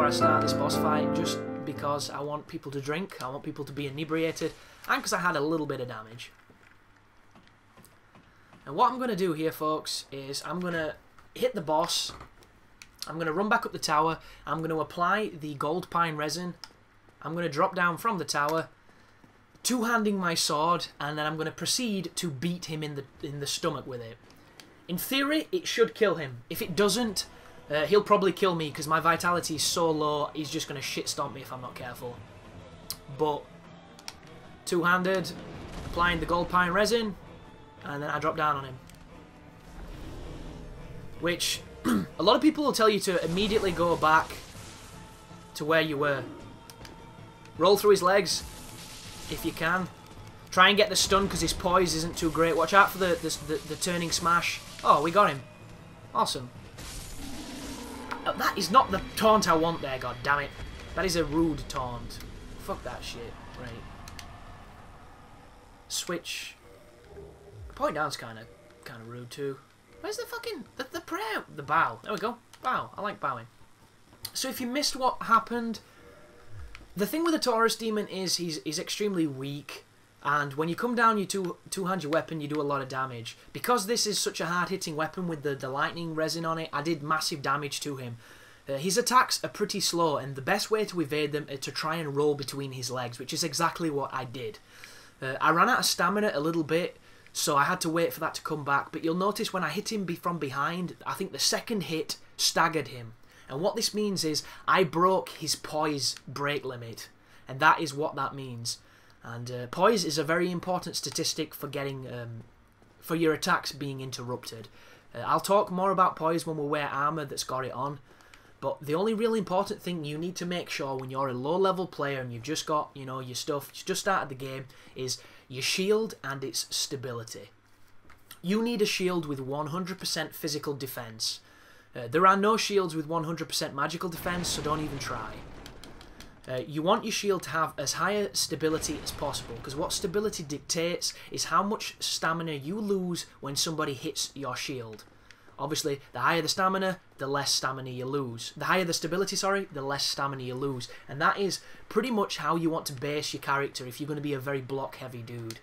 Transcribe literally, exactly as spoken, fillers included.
before I start this boss fight, just because I want people to drink, I want people to be inebriated, and because I had a little bit of damage. And what I'm going to do here, folks, is I'm going to hit the boss, I'm going to run back up the tower, I'm going to apply the gold pine resin, I'm going to drop down from the tower, two-handing my sword, and then I'm going to proceed to beat him in the, in the stomach with it. In theory, it should kill him. If it doesn't, uh, he'll probably kill me because my vitality is so low, he's just going to shit-stomp me if I'm not careful. But, two-handed, applying the gold pine resin, and then I drop down on him. Which, a lot of people will tell you to immediately go back to where you were. Roll through his legs, if you can. Try and get the stun because his poise isn't too great. Watch out for the, the, the, the turning smash. Oh, we got him. Awesome. Oh, that is not the taunt I want there, god damn it. That is a rude taunt. Fuck that shit. Right. Switch. Point down's kind of kind of rude too. Where's the fucking... The, the prayer... The bow. There we go. Bow. I like bowing. So if you missed what happened... The thing with the Taurus Demon is he's, he's extremely weak. And when you come down, you two, two-hand your weapon, you do a lot of damage. Because this is such a hard-hitting weapon with the, the lightning resin on it, I did massive damage to him. Uh, his attacks are pretty slow, and the best way to evade them is to try and roll between his legs, which is exactly what I did. Uh, I ran out of stamina a little bit, so I had to wait for that to come back. But you'll notice when I hit him be from behind, I think the second hit staggered him. And what this means is I broke his poise break limit, and that is what that means. And uh, poise is a very important statistic for getting, um, for your attacks being interrupted. Uh, I'll talk more about poise when we wear armor that's got it on. But the only really important thing you need to make sure when you're a low-level player and you've just got, you know, your stuff, you just started the game, is your shield and its stability. You need a shield with one hundred percent physical defense. Uh, there are no shields with one hundred percent magical defense, so don't even try. Uh, you want your shield to have as high a stability as possible, because what stability dictates is how much stamina you lose when somebody hits your shield. Obviously, the higher the stamina, the less stamina you lose. The higher the stability, sorry, the less stamina you lose. And that is pretty much how you want to base your character if you're going to be a very block-heavy dude.